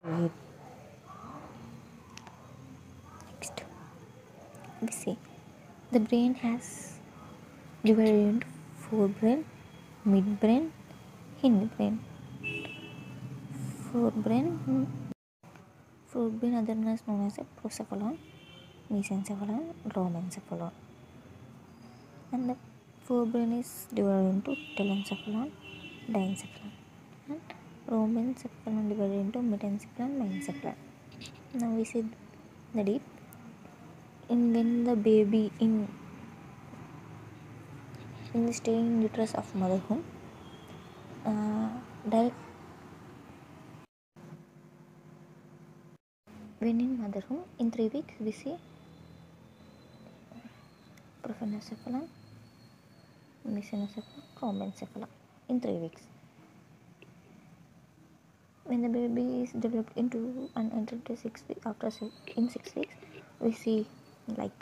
Next, let's see. The brain has divided into forebrain, midbrain, hindbrain. Forebrain otherwise known as a prosencephalon, mesencephalon, rhombencephalon. And the forebrain is divided into telencephalon, diencephalon, and rhombencephalon divided into metencephalon, mesencephalon. Now we see the deep. And when the baby in the staying uterus of mother womb, when in mother womb, in 3 weeks we see prosencephalon, mesencephalon, rhombencephalon in 3 weeks. When the baby is developed into and entered to 6 weeks, after in 6 weeks we see it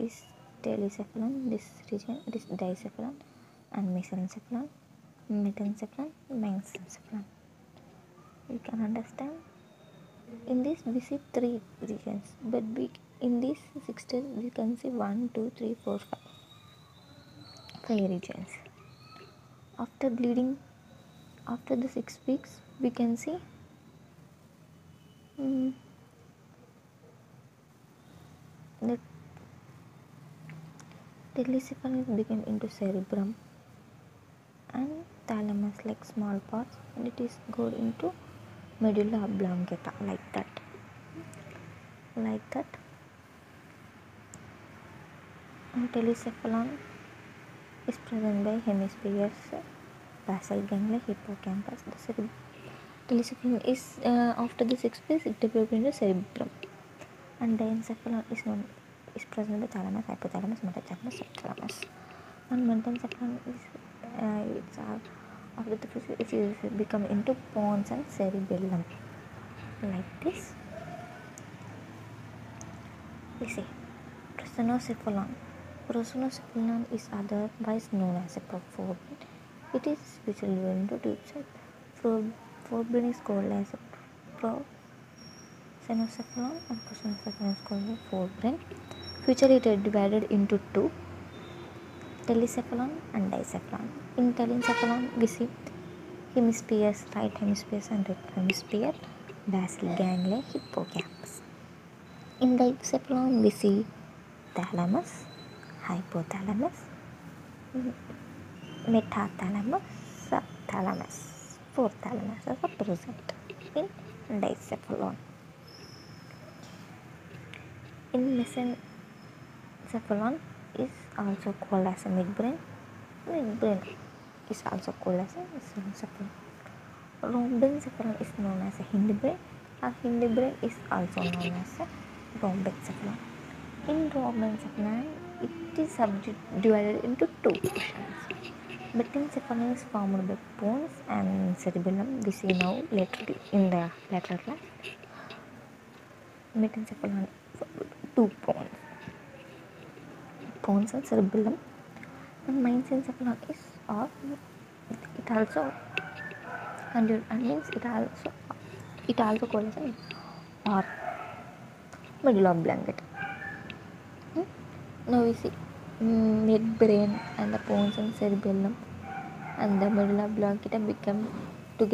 is telencephalon, this region, this diencephalon, and mesencephalon, metencephalon, mesencephalon. You can understand. In this we see 3 regions, but in this 6 days we can see 5 regions. After bleeding, after the 6 weeks, we can see the telencephalon became into cerebrum and thalamus, like small parts, and it is go into medulla oblongata, like that. And telencephalon is present by hemispheres, basal ganglia, hippocampus. The telencephalon is after the 6 weeks it developed into cerebrum, and diencephalon is present by thalamus, hypothalamus, metencephalon, subthalamus. And metencephalon is after the 5th it is become into pons and cerebellum, like this. We see prosencephalon. Prosencephalon is otherwise known as a forebrain. It is specially divided into tubes. Forebrain is called as a prosencephalon, and prosencephalon is called as forebrain. Future it is divided into 2, telencephalon and diencephalon. In telencephalon we see hemispheres, right hemisphere and left hemisphere, basal ganglia, hippocampus. In diencephalon we see thalamus, hypothalamus, metathalamus, subthalamus. 4 thalamuses are present in diencephalon. In mesencephalon is also called as a midbrain. Midbrain is also called as a mesencephalon. Rhombencephalon is known as a hindbrain, and hindbrain is also known as a rhombencephalon. In rhombencephalon, it is divided into 2 portions. Metencephalon is formed by pons and cerebellum. We see now later in the later class. Metencephalon 2 pons. Pons and cerebellum. And mesencephalon is it also it also called as an or medulla oblongata. Now we see midbrain and the pons and cerebellum and the medulla oblongata become a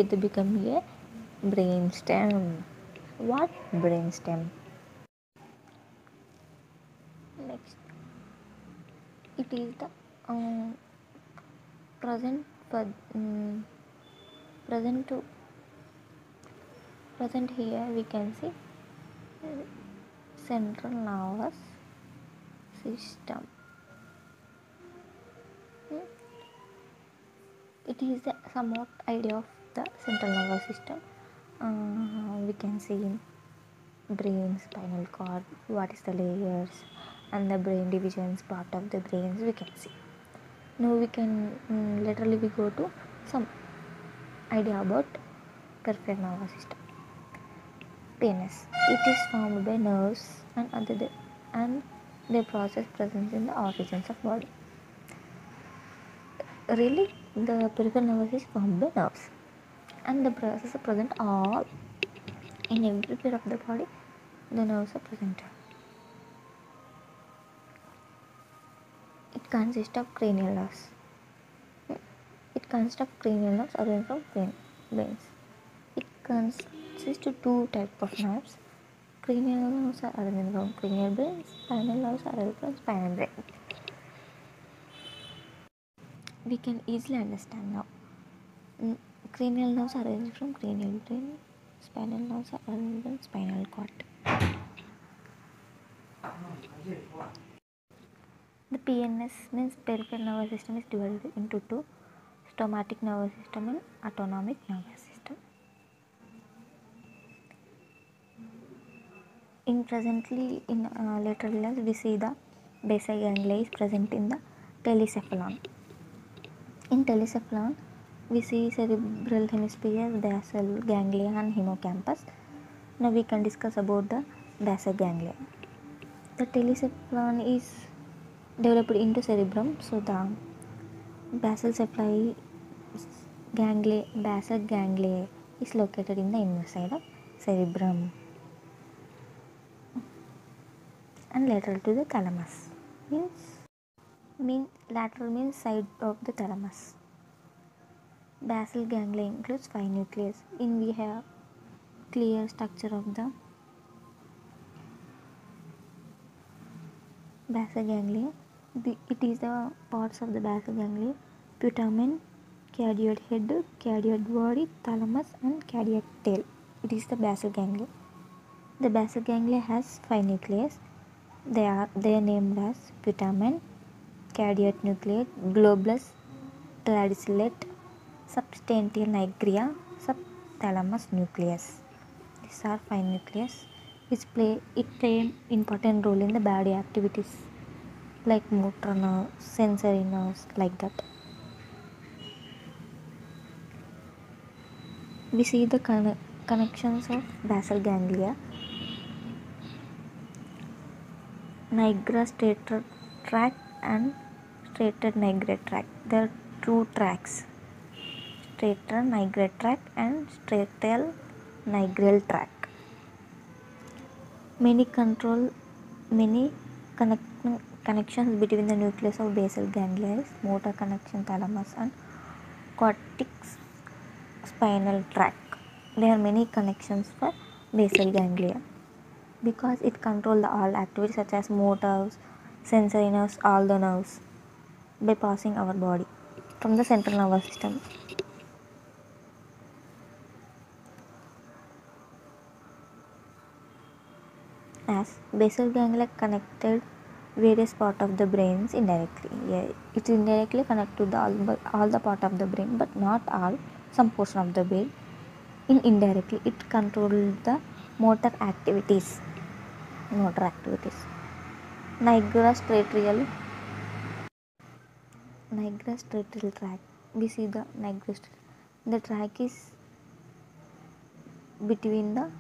brainstem. What brainstem? Next, it is the present here we can see central nervous system. It is the somewhat idea of the central nervous system. We can see brain, spinal cord, what is the layers, and the brain divisions, part of the brains we can see. Now we can literally we go to some idea about peripheral nervous system. Penis. It is formed by nerves and their process present in the origins of body. Really, the peripheral nervous is formed by nerves, and the process present all In every part of the body, the nerves are present. It consists of cranial nerves. Arranged from veins. It consists of two types of nerves. Cranial nerves are arranged from cranial veins. Spinal nerves are arranged from spinal veins. We can easily understand now. Cranial nerves are arranged from cranial veins. Spinal nerves are arranged from spinal cord. The PNS means peripheral nervous system is divided into two: somatic nervous system and autonomic nervous system. In later life, we see the basal ganglia is present in the telencephalon. In telencephalon, we see cerebral hemisphere, basal ganglia and hippocampus. Now we can discuss about the basal ganglia. The telencephalon is developed into cerebrum, so the basal ganglia is located in the inner side of cerebrum and lateral to the thalamus. Lateral means side of the thalamus. Basal ganglia includes 5 nucleus. In we have clear structure of the basal ganglia. It is the parts of the basal ganglia: putamen, caudate head, caudate body, thalamus and caudate tail. It is the basal ganglia. The basal ganglia has 5 nucleus. They are named as putamen, caudate nucleus, globus pallidus, substantia nigra, subthalamus nucleus. These are 5 nucleus which play an important role in the body activities, like motor nerves, sensory nerves, like that. We see the connections of basal ganglia. Nigrostriatal tract and central nervous tract. There are 2 tracts: central nervous tract and central nervous tract. Many connections between the nucleus of basal ganglia is motor connection, thalamus and cortex, spinal tract. There are many connections for basal ganglia because it controls all activities such as motors, sensory nerves, all the nerves by passing our body from the central nervous system. As basal ganglia connected various part of the brains indirectly. Yeah, it indirectly connect to the all the part of the brain, but not all, some portion of the brain. Indirectly, it controls the motor activities. Nigrostriatal tract. We see the nigrostriatal. The tract is between the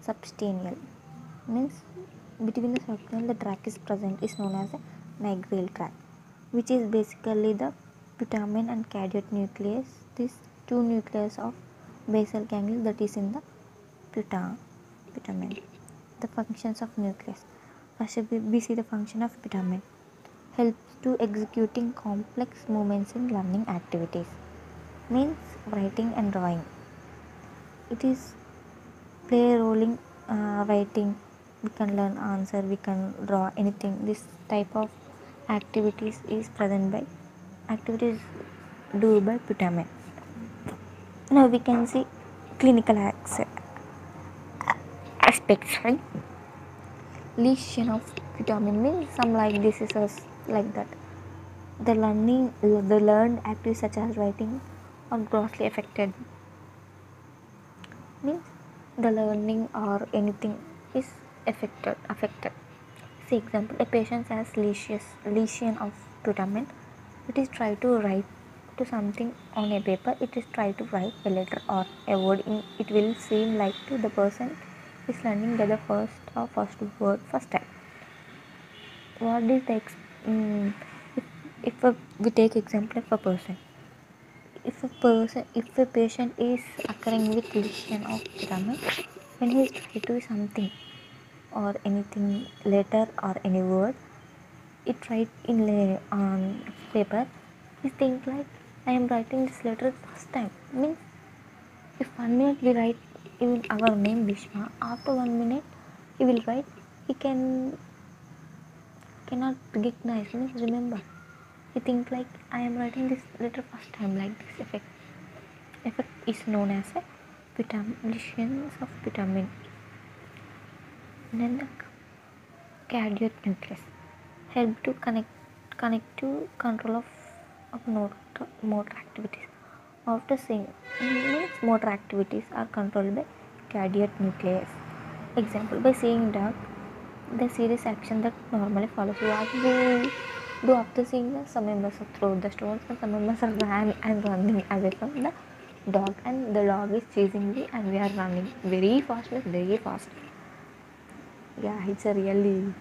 substantial, means between the substantia, the tract is present, is known as the nigral tract, which is basically the putamen and caudate nucleus. These 2 nucleus of basal ganglia, that is in the putamen. The functions of nucleus. First we see the function of putamen. Helps to executing complex movements in learning activities, means writing and drawing. It is play rolling writing. We can learn answer, we can draw anything. This type of activities is due by putamen. Now we can see clinical aspects. Right? Lesion of putamen means some like diseases, like that. The learned activities such as writing are grossly affected. Means the learning or anything is affected. See example: a patient has lesion of putamen. It is try to write to something on a paper. It is try to write a letter or a word. It will seem like to the person is learning the first word first time. What is the if we take example of a person? If a patient is occurring with lesion of putamen, when he tries to something or anything letter or any word, it write in on paper, he think like I am writing this letter first time. Means if 1 minute we write in our name Vishma, after 1 minute he will write, he cannot recognize, means remember. He think like I am writing this letter first time, like this effect. Effect is known as a putamen of putamen. Then caudate nucleus help to connect to control of motor activities. After seeing means motor activities are controlled by caudate nucleus. Example, by seeing dog, the serious action that normally follows. What we do after seeing that some members throw the stones and some members are running away from the dog, and the dog is chasing me and we are running very fast, very fast. Yeah, it's a really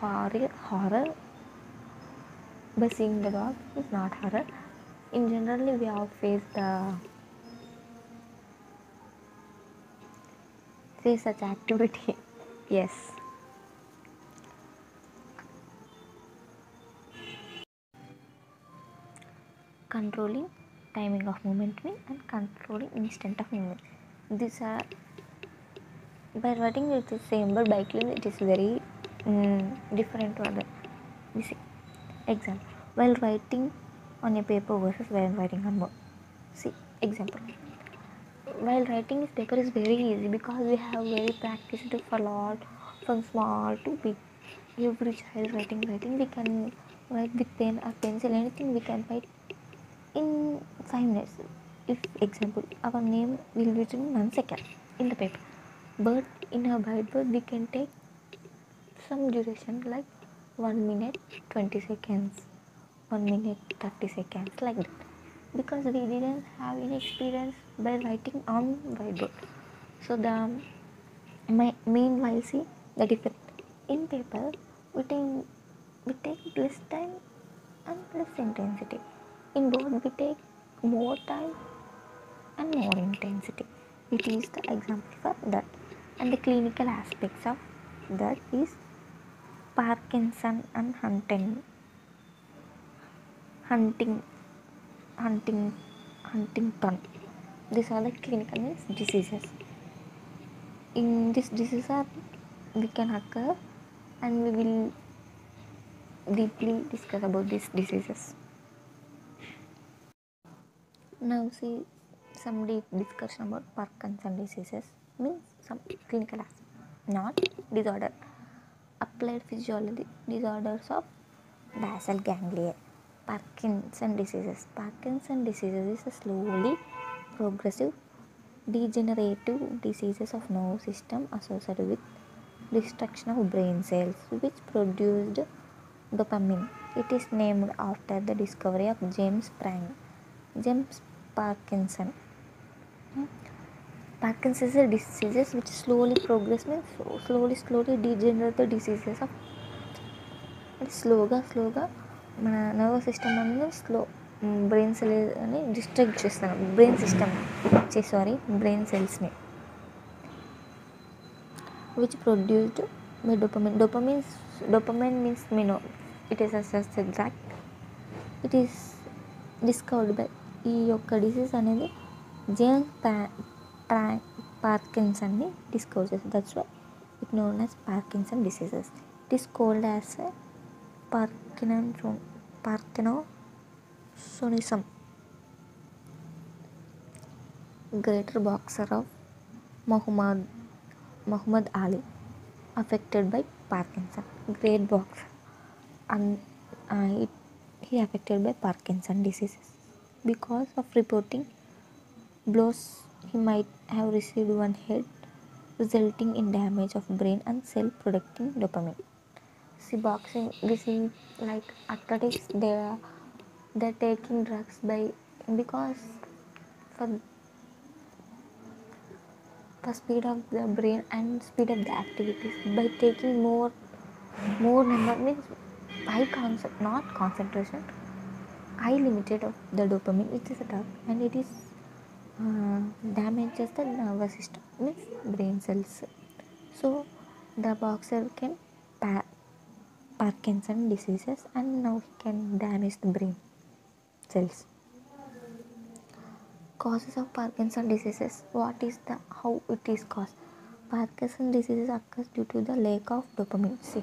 horror. By seeing the dog is not horror. In generally, we all face the such activity. Yes, controlling timing of movement and controlling instant of movement. These are by writing it is same, but by clean it is very different to other. This example, while writing on a paper versus while writing on board. See example. While writing this paper is very easy because we have very practiced for a lot, from small to big. Every child writing, we can write with pen or pencil, anything we can write in 5 minutes. If example, our name will be written in 1 second in the paper, but in a whiteboard we can take some duration like 1 minute 20 seconds, 1 minute 30 seconds, like that. Because we didn't have any experience by writing on whiteboard, so meanwhile see the difference. In paper, we take less time and less intensity. In board, we take more time and more intensity. It is the example for that, and the clinical aspects of that is Parkinson and Huntington. These are the clinical diseases. In this disease we can occur, and we will deeply discuss about these diseases. Now see some deep discussion about Parkinson's diseases, means some clinical aspects, not disorder. Applied physiology, disorders of basal ganglia. Parkinson's diseases is a slowly progressive degenerative diseases of nerve system associated with destruction of brain cells which produced dopamine. It is named after the discovery of James Parkinson. Parkinson's diseases which slowly progress, means slowly degenerative diseases of slowly మన nervous system అనేది slow brain cell అని distract చేస్తాను brain సెల్స్ని which produced మీ dopamine means మెనో it is attract it is discovered by ఈ యొక్క disease అనేది జేమ్స్ పార్కిన్సన్ని డిస్కవర్ చేస్తుంది. That's why it known as Parkinson diseases. It is called as Parkinsonism. Greater boxer of Muhammad Ali affected by Parkinson. Great boxer, and he affected by Parkinson diseases because of reporting blows he might have received one head, resulting in damage of brain and cell producing dopamine. See boxing, we see like athletics, they're taking drugs because for speed of the brain and speed of the activities, by taking more number, means high concentration, high limited of the dopamine, which is a drug, and it is damages the nervous system, means brain cells. So the boxer can Parkinson's diseases, and now he can damage the brain cells. Causes of Parkinson's diseases. What is the, how it is caused? Parkinson's diseases occurs due to the lack of dopamine. See,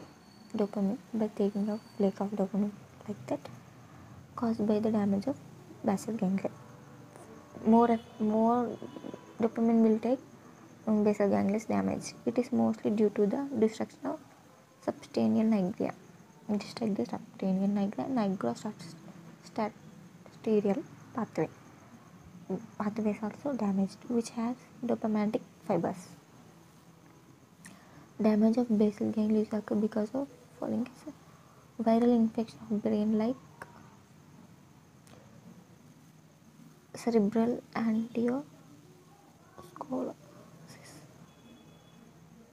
dopamine, by taking of lack of dopamine, like that, caused by the damage of basal ganglia. More dopamine will take, basal ganglia is damaged. It is mostly due to the destruction of substantia nigra. Destruct the substantia nigra, nigrostriatal pathway. Pathways also damaged, which has dopaminergic fibers. Damage of basal ganglia occur because of following cases: viral infection of brain like cerebral angioscoliosis,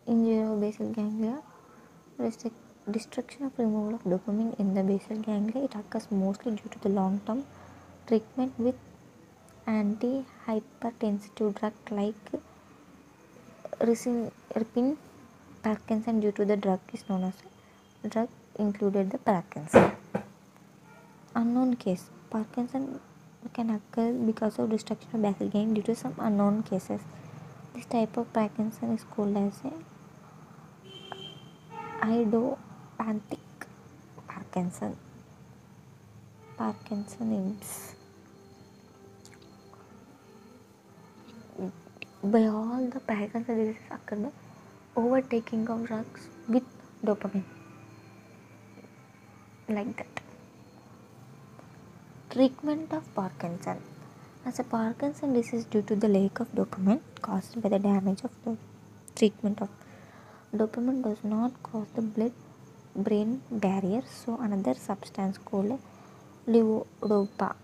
injury of basal ganglia, destruction of removal of dopamine in the basal ganglia. It occurs mostly due to the long-term treatment with anti-hypertensive drug like risinipine. Parkinson due to the drug is known as drug included the Parkinson. Unknown case. Parkinson can occur because of destruction of basal ganglia due to some unknown cases. This type of Parkinson is called as a idiopathic Parkinson. Parkinsonism. By all the Parkinson diseases occur by overtaking of drugs with dopamine, like that. Treatment of Parkinson. As a Parkinson disease due to the lack of dopamine caused by the damage of the treatment of dopamine does not cross the blood-brain barrier, so another substance called levodopa,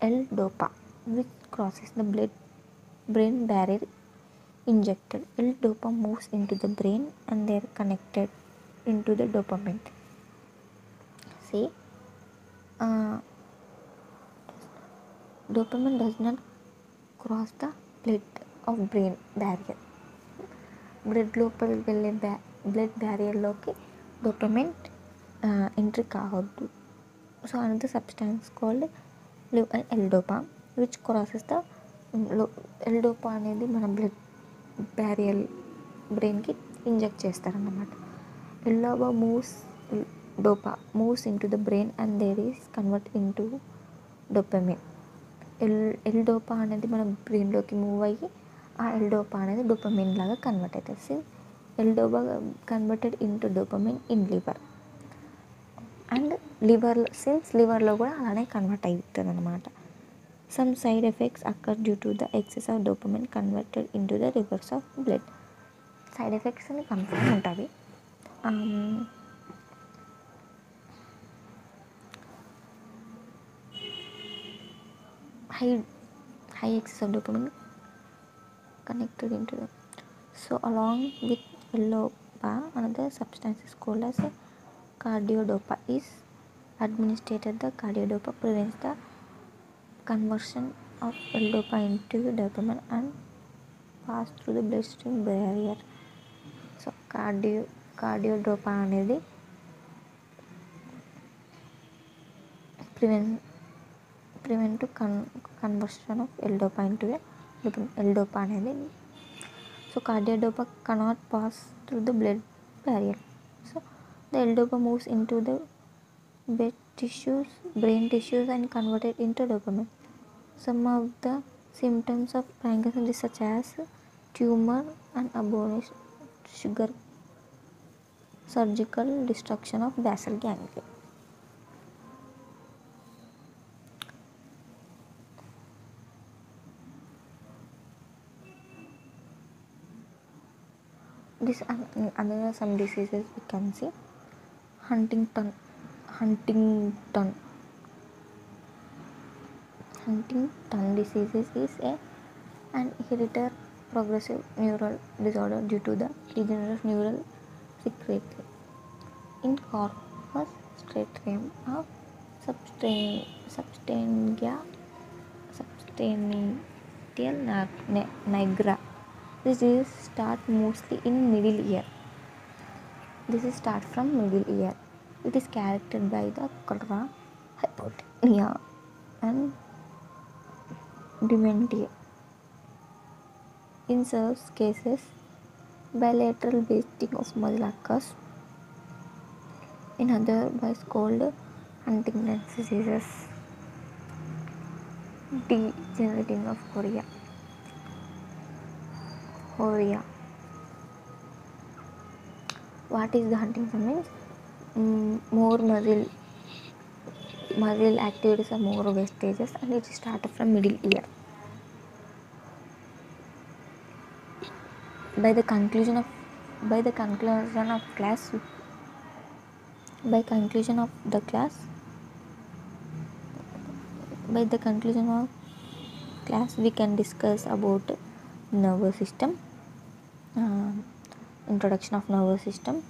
L-dopa, which crosses the blood-brain barrier, injected. L-dopa moves into the brain and they are connected into the dopamine. See, dopamine does not cross the blood of brain barrier. Blood barrier loki dopamine entry kaavadu. So another substance called L-dopa, which crosses the L-dopa anedi mana blood barrier brain ki inject chestarannamata. L-dopa moves into the brain and there is convert into dopamine. L-dopa అనేది మన బ్రెయిన్లోకి move అయ్యి ఆ L-dopa అనేది dopamine లాగా convert అవుతుంది. సి L-dopa converted into dopamine in liver and liver since లివర్లో కూడా అలానే కన్వర్ట్ అవుతుంది అనమాట. Some side effects occur due to the excess of dopamine converted into the rivers of blood. Side effects అని కన్ఫర్మ్ ఉంటుంది. High excess of dopamine connected into the, so along with L-dopa, another substance is called as carbidopa is administered. The carbidopa prevents the conversion of L-dopa into dopamine and pass through the bloodstream barrier. So carbidopa అనేది prevent conversion of L-dopa into a L-dopa anedi. So carbidopa cannot pass through the blood barrier, so the L-dopa moves into the brain tissues and converted into dopamine. Some of the symptoms of Parkinson's disease such as tumor and abomination sugar surgical destruction of basal ganglia. This another some diseases we can see. Huntington diseases is an inherited progressive neural disorder due to the degenerative neural circuitry in corpus stratum of substantia substantia nigra. This is start mostly in middle ear. This is start from middle ear. It is characterized by the cholera, hypotonia and dementia. In some cases, bilateral wasting of muscle occurs. In otherwise called Huntington's diseases, degenerating of chorea. What is the Huntington means? More muscle activities are more wastages, and it started from middle ear. By the conclusion of class, we can discuss about nervous system, introduction of nervous system,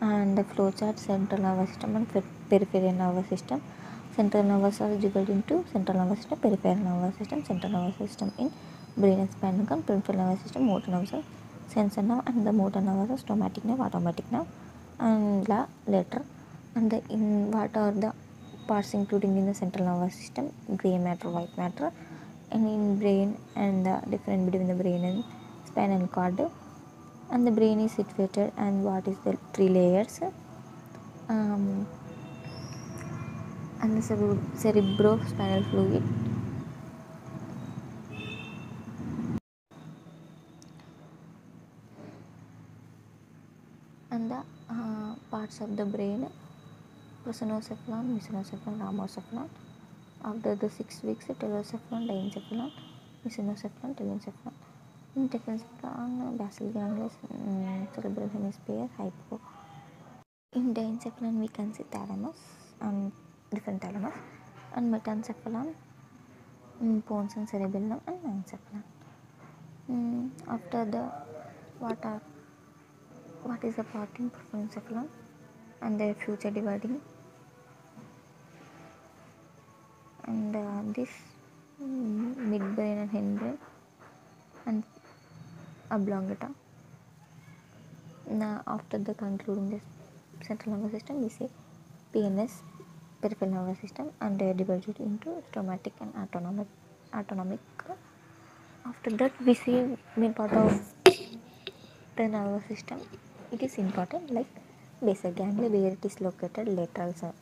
and the flowchart central nervous system and peripheral nervous system. Central nervous are divided into central nervous system, peripheral nervous system. Central nervous system in brain and spinal cord, peripheral nervous system, motor nerves, sensor nerve, and the motor nerves are stomatic nerve, automatic nerve, and the later. And the in what are the parts including in the central nervous system? Gray matter, white matter, and in brain and the difference between the brain and spinal cord. And the brain is situated and what is the three layers? And the cerebrospinal fluid. And the parts of the brain, prosencephalon, mesencephalon, rhombencephalon. After the 6 weeks, telencephalon, diencephalon, mesencephalon, telencephalon. In telencephalon, basal ganglia, cerebral hemisphere, hypo. In diencephalon, we can see thalamus and different thalamus, and metencephalon, pons and cerebellum, and diencephalon. After the what is the part in prosencephalon and their future dividing, and this midbrain and hindbrain and oblongata. Now after the concluding this central nervous system, we say PNS, peripheral nervous system, and they are divided into stomatic and autonomic. After that we see main part of the nervous system. It is important like basal ganglia, where it is located lateral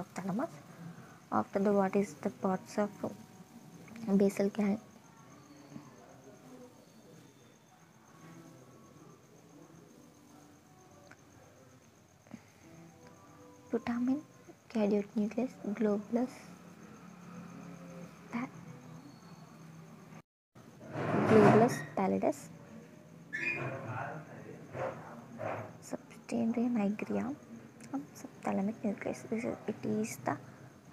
of thalamus. After the what is the parts of basal ganglia? Putamen, caudate nucleus, globus pallidus, substantia nigra, and subthalamic nucleus. It is the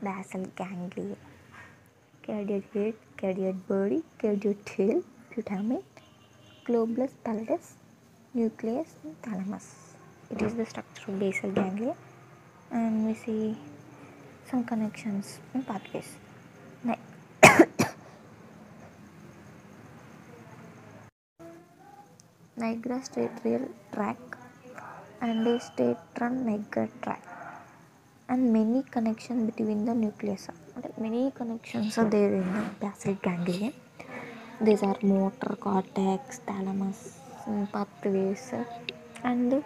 basal ganglia. Caudate head, caudate body, caudate tail, putamen, globus pallidus, nucleus, and thalamus. It is the structure of basal ganglia. And we see some connections and pathways. Nigrostriatal tract and the central nigra tract, and many connections between the nucleus. Many connections are there in the basal ganglia. These are motor cortex, thalamus, pathways, and the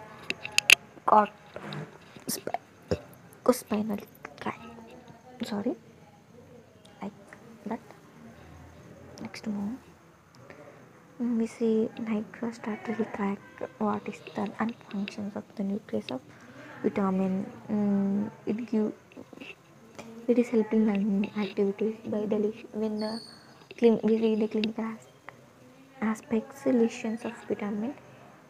spinal tract. Next move. We see nigrostriatal tract. What is the and functions of the nucleus of putamen? It is helping learning activities by the when the we read the clinical aspects, lesions of putamen.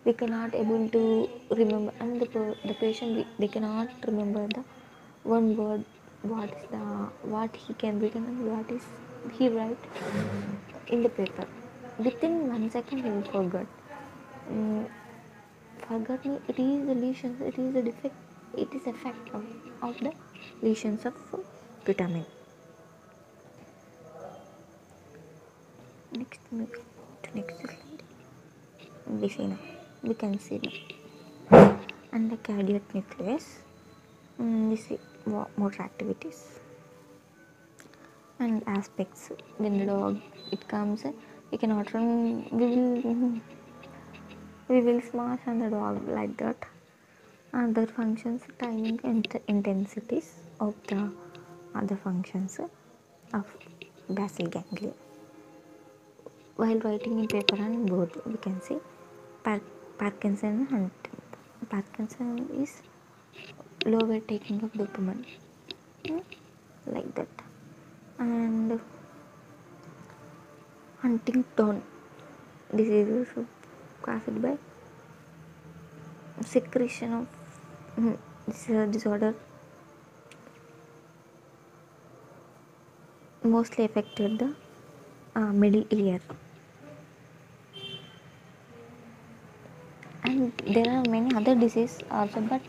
We cannot able to remember, and the patient they cannot remember the one word, what he can read and what is he write in the paper. Within 1 second he will forget. Forgetting, it is the lesions, it is the defect, it is effect of the lesions of putamen. Next, moving to next slide. We see now. We can see now. And the caudate nucleus. We see more activities and aspects. Then log it comes. We cannot run. We will smash on the dog like that. Other functions, timing and the intensities of the other functions of basal ganglia. While writing in paper and board, we can see Parkinson and Parkinson is lower taking of dopamine, like that. And Huntington disease is caused by secretion of this disorder, mostly affected the middle ear. And there are many other diseases also, but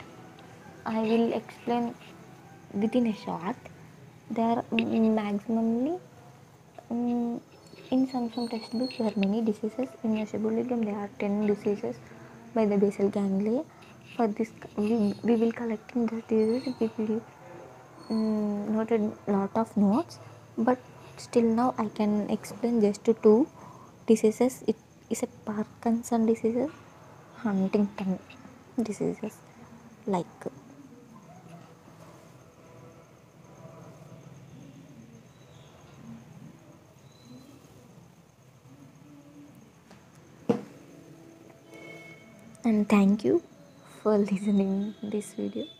I will explain within a short. There are maximally in some textbooks there are many diseases. In cerebellum there are 10 diseases by the basal ganglia. For this we will collect in the diseases. We will noted lot of notes, but still now I can explain just to 2 diseases. It is a Parkinson's disease, Huntington diseases, like and thank you for listening this video.